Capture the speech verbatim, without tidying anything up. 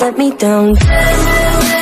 let me down.